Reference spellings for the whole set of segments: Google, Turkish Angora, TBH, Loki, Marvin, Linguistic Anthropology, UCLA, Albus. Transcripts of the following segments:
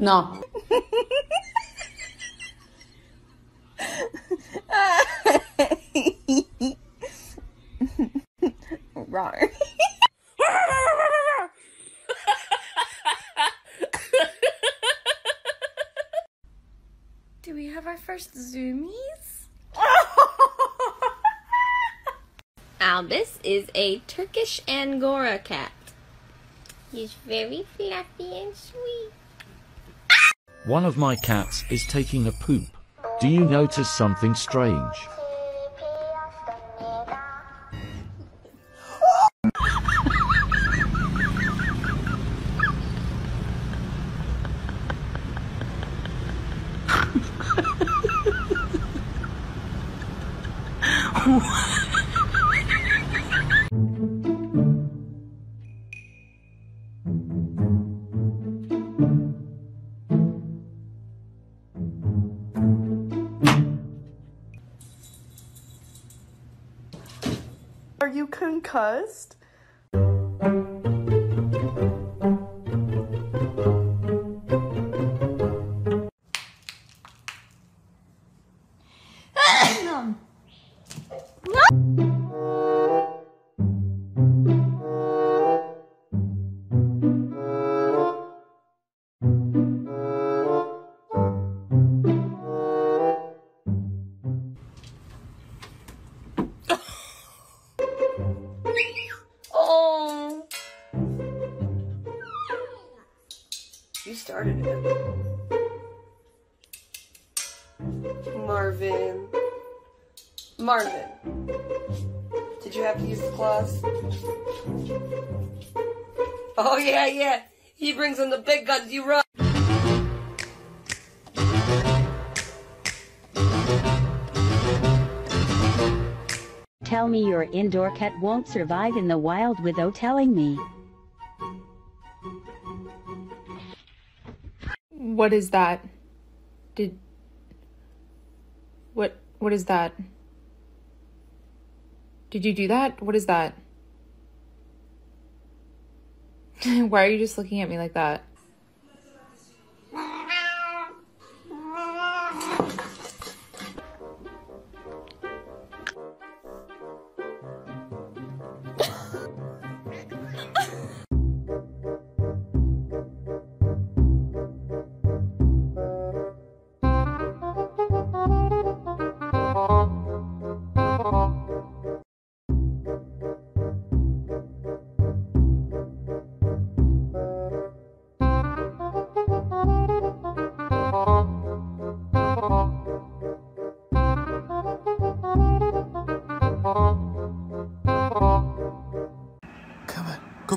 No. Wrong. Do we have our first zoomies? Albus is a Turkish Angora cat. He's very fluffy and sweet. One of my cats is taking a poop. Do you notice something strange? Are you concussed? You started it. Marvin. Marvin. Did you have to use the claws? Oh yeah, yeah. He brings in the big guns, you run. Tell me your indoor cat won't survive in the wild without telling me. What is that? What is that? Did you do that? What is that? Why are you just looking at me like that?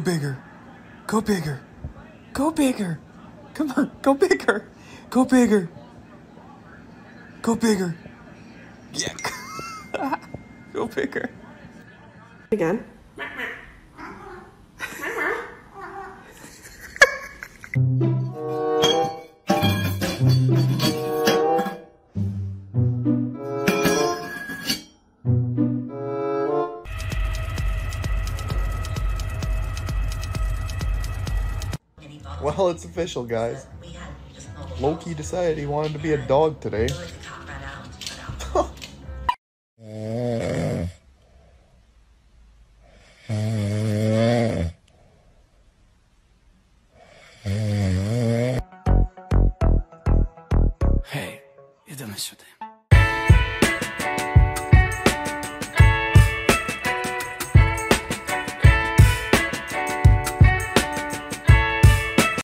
Go bigger, go bigger, go bigger, come on, go bigger, go bigger, go bigger, yeah, go bigger. Again. Well, it's official, guys. Loki decided he wanted to be a dog today. Hey, ideme şuraya.